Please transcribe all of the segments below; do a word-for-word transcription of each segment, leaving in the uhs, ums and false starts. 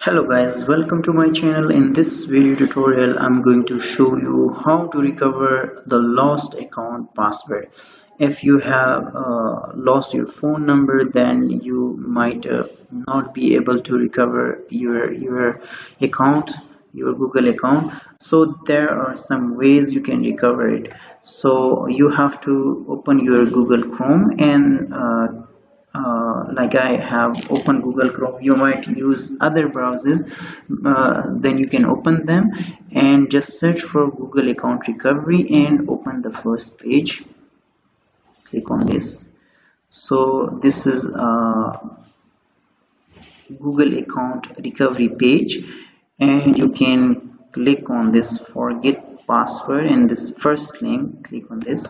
Hello guys, welcome to my channel. In this video tutorial I'm going to show you how to recover the lost account password. If you have uh, lost your phone number, then you might uh, not be able to recover your your account, your Google account. So there are some ways you can recover it. So you have to open your Google Chrome and uh, Uh, like I have opened Google Chrome. You might use other browsers, uh, then you can open them and just search for Google account recovery and open the first page. Click on this. So this is a Google account recovery page, and you can click on this forget password and this first link. Click on this.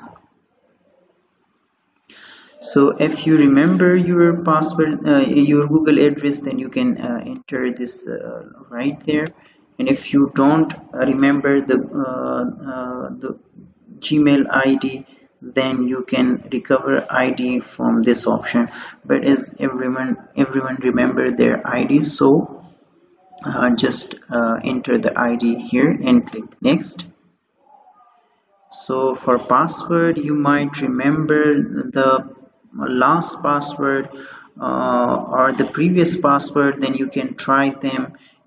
So if you remember your password, uh, your Google address, then you can uh, enter this uh, right there. And if you don't remember the, uh, uh, the Gmail I D, then you can recover I D from this option. But as everyone, everyone remember their I D, so uh, just uh, enter the I D here and click next. So for password, you might remember the last password uh, or the previous password, then you can try them.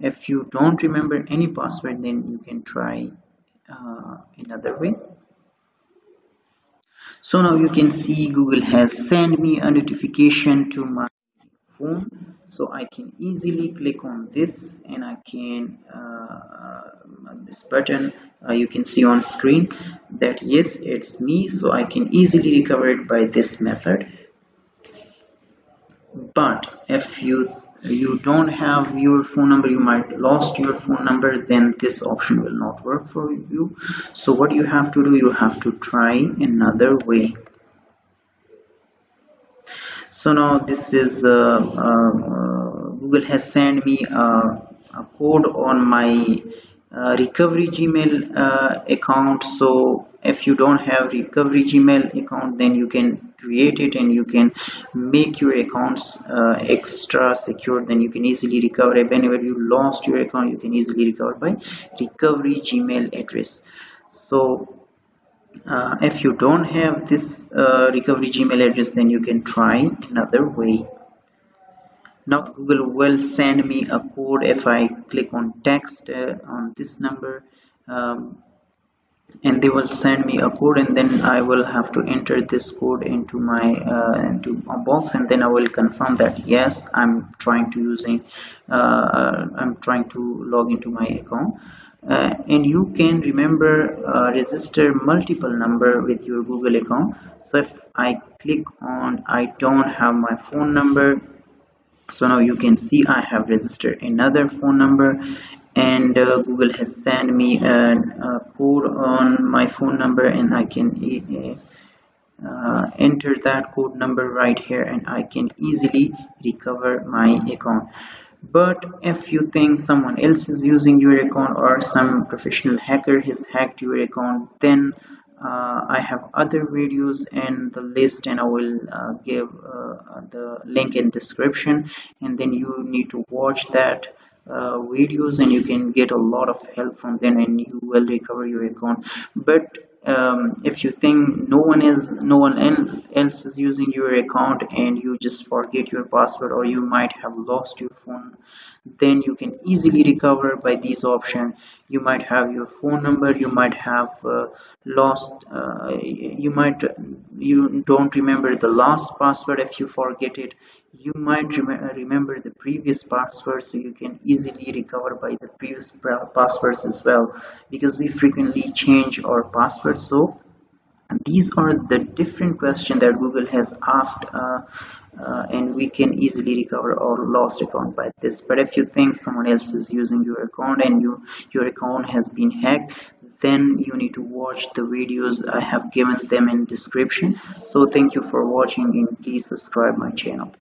If you don't remember any password, then you can try uh, another way. So now you can see Google has sent me a notification to my phone, so I can easily click on this and I can uh, this button uh, you can see on screen that yes, it's me. So I can easily recover it by this method. But if you you don't have your phone number, you might lost your phone number, then this option will not work for you. So what you have to do, you have to try another way. So now this is uh, uh, Google has sent me a, a code on my uh, recovery Gmail uh, account. So if you don't have recovery Gmail account, then you can create it and you can make your accounts uh, extra secure. Then you can easily recover it. Whenever you lost your account, you can easily recover by recovery Gmail address. So Uh, if you don't have this uh, recovery Gmail address, then you can try another way. Now Google will send me a code if I click on text uh, on this number, um, and they will send me a code, and then I will have to enter this code into my uh, into a box, and then I will confirm that yes, I'm trying to using uh, I'm trying to log into my account. Uh, and you can remember uh, register multiple number with your Google account. So if I click on I don't have my phone number, so now you can see I have registered another phone number, and uh, Google has sent me a, a code on my phone number, and I can uh, enter that code number right here, and I can easily recover my account. But if you think someone else is using your account or some professional hacker has hacked your account, then uh, I have other videos and the list, and I will uh, give uh, the link in description, and then you need to watch that uh, videos and you can get a lot of help from them and you will recover your account. But um, if you think no one is no one else is using your account and you just forget your password or you might have lost your phone, then you can easily recover by these options. You might have your phone number, you might have uh, lost uh, you might you don't remember the last password. If you forget it, you might rem remember the previous password, so you can easily recover by the previous passwords as well, because we frequently change our passwords. So these are the different questions that Google has asked, uh, uh, and we can easily recover our lost account by this. But if you think someone else is using your account and you your account has been hacked, then you need to watch the videos. I have given them in description. So thank you for watching, and please subscribe my channel.